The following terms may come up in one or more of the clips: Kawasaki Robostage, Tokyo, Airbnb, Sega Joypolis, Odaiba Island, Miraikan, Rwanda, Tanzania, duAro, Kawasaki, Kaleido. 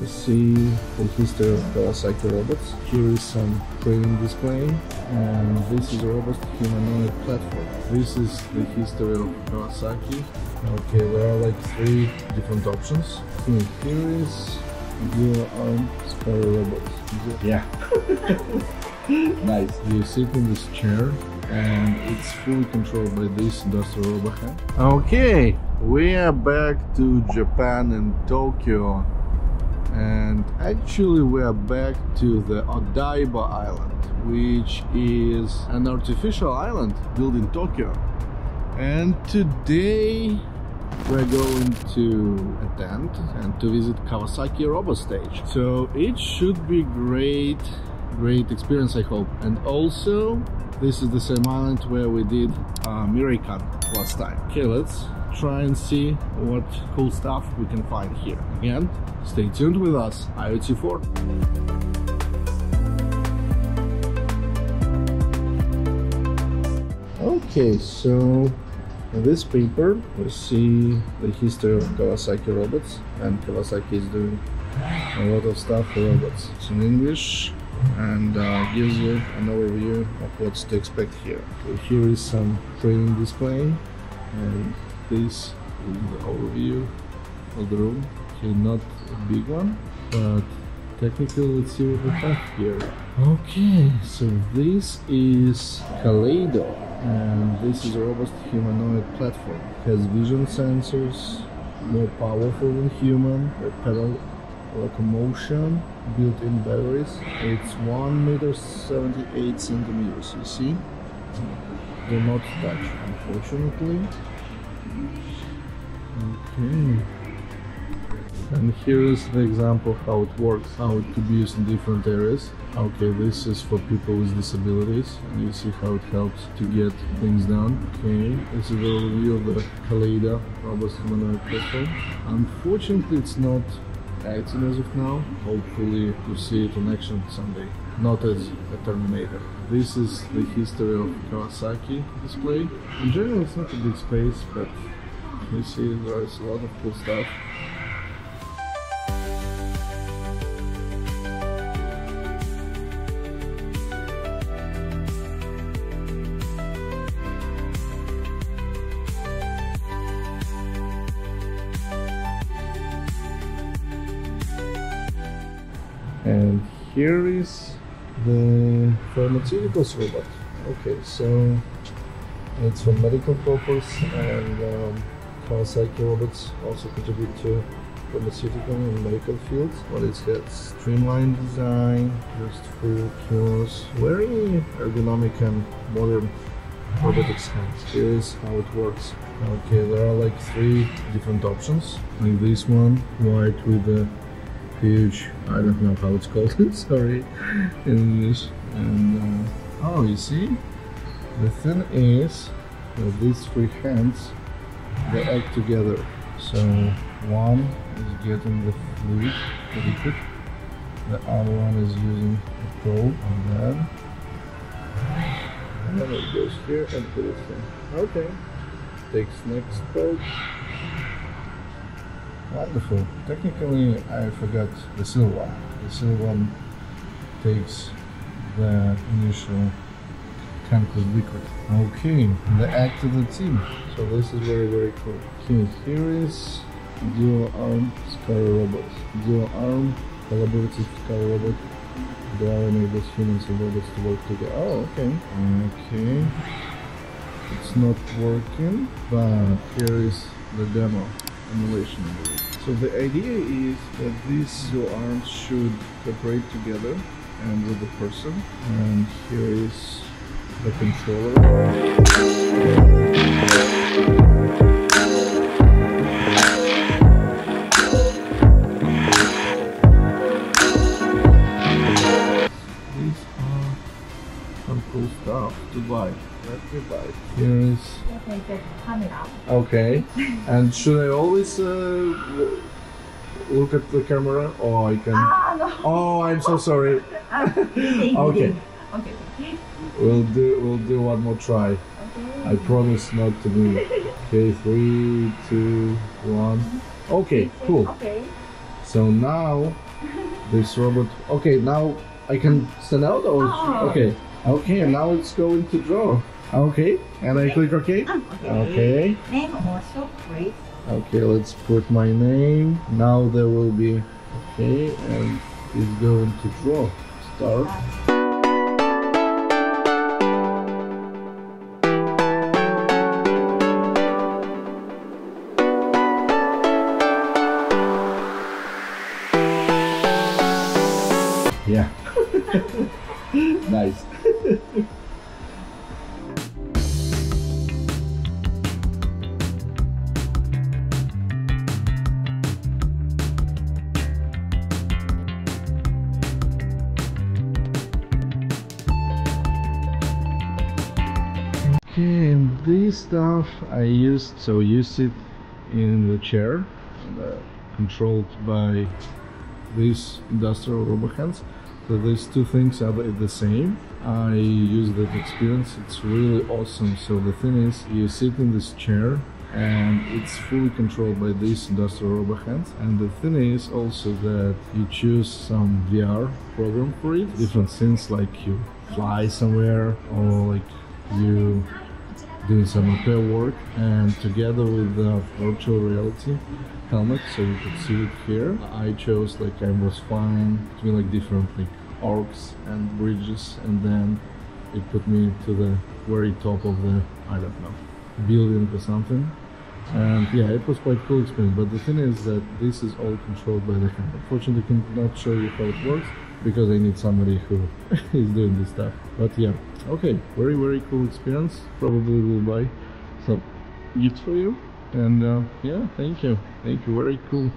We see full history of Kawasaki robots. Here is some training display, and this is a robot humanoid platform. This is the history of Kawasaki. Okay, there are like three different options. Here is duAro Sparrow robot. Yeah. Nice. You sit in this chair, and it's fully controlled by this industrial robot hand. Okay, we are back to Japan and Tokyo, and actually we are back to the Odaiba Island, which is an artificial island built in Tokyo. And today we're going to a tent and to visit Kawasaki Robostage. So it should be great experience, I hope. And also this is the same island where we did Miraikan last time. Okay, let's try and see what cool stuff we can find here. Again, stay tuned with us. IoT4. Okay, so in this paper we see the history of Kawasaki robots, and Kawasaki is doing a lot of stuff for robots. It's in English, and gives you an overview of what to expect here. So here is some training display, and this is the overview of the room. Okay, not a big one, but technically let's see what we have here. Okay, so this is Kaleido, and this is a robust humanoid platform. It has vision sensors, more powerful than human, a pedal locomotion, built-in batteries. It's 1 meter 78 centimeters, you see? Do not touch, unfortunately. Okay. And here is the example of how it works, how it could be used in different areas. Okay, this is for people with disabilities, and you see how it helps to get things done. Okay, this is the overview of the Kaleido robust humanoid platform. Unfortunately, it's not acting as of now. Hopefully to see it in action someday, not as a Terminator. This is the history of Kawasaki display. In general, it's not a big space, but you see there is a lot of cool stuff. And here is the pharmaceuticals robot. Okay, so it's for medical purpose, and Kawasaki robots also contribute to pharmaceutical and medical fields. But it's got streamlined design, just full cures, very ergonomic and modern robotics hands. Here is how it works. Okay, there are like three different options. Like this one, white with the huge, I don't know how it's called, sorry, in English. And oh, you see, the thing is that these three hands, they act together. So one is getting the fluid, the liquid, the other one is using the probe on that, and then it goes here and put it here. Okay, takes next probe. Wonderful. Technically, I forgot the silver one. The silver one takes the initial tankless liquid. Okay, the act of the team. So this is very cool. Okay, here is dual-arm Sparrow robot. Dual-arm collaborative Sparrow robot. duAro enables humans and robots to work together. Oh, okay. Okay. It's not working, but here is the demo. Emulation. So the idea is that these two arms should cooperate together and with the person. And here is the controller. These are some cool stuff to buy. Let me buy it. Here is... Okay, and should I always look at the camera, or I can... Ah, no. Oh, I'm so sorry. Okay. Okay. We'll do one more try. Okay. I promise not to move. Okay, 3, 2, 1. Okay, cool. Okay. So now this robot, okay, now I can send out or oh. Okay. Okay, now it's going to draw. Okay, and I click okay. Okay. Name also, please. Okay, let's put my name. Now there will be okay, and it's going to draw. Start. Yeah. Nice. This stuff I used, so use it in the chair, controlled by these industrial robot hands. So these two things are the same. I use that experience, it's really awesome. So the thing is, you sit in this chair and it's fully controlled by these industrial robot hands. And the thing is also that you choose some VR program for it, different things like you fly somewhere or like you doing some repair work, and together with the virtual reality helmet, so you could see it here. I chose like I was flying between like different like arcs and bridges, and then it put me to the very top of the, I don't know, building or something. And yeah, it was quite cool experience, but the thing is that this is all controlled by the camera. Unfortunately, I cannot show you how it works because I need somebody who is doing this stuff. But yeah, okay, very very cool experience. Probably will buy some gift for you. And yeah, thank you, very cool.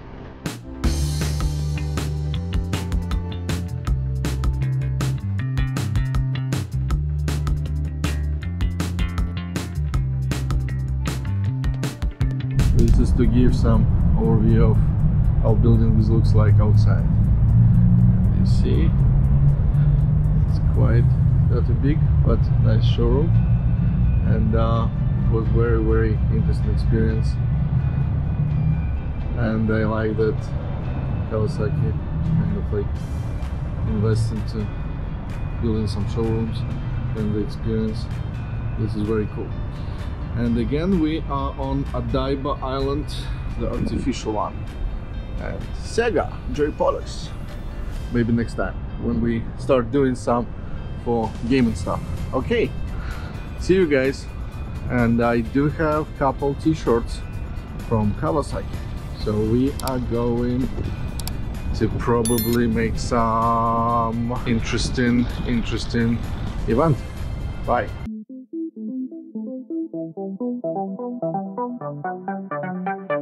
This is to give some overview of how buildings looks like outside. You see, it's quite not a big but nice showroom, and it was very very interesting experience, and I like that Kawasaki kind of like invests into building some showrooms and the experience. This is very cool. And again, we are on Odaiba Island, the artificial one, and Sega Joypolis. Maybe next time when we start doing some for gaming stuff. Okay, see you guys. And I do have couple t-shirts from Kawasaki, so we are going to probably make some interesting event. Bye. Thank you.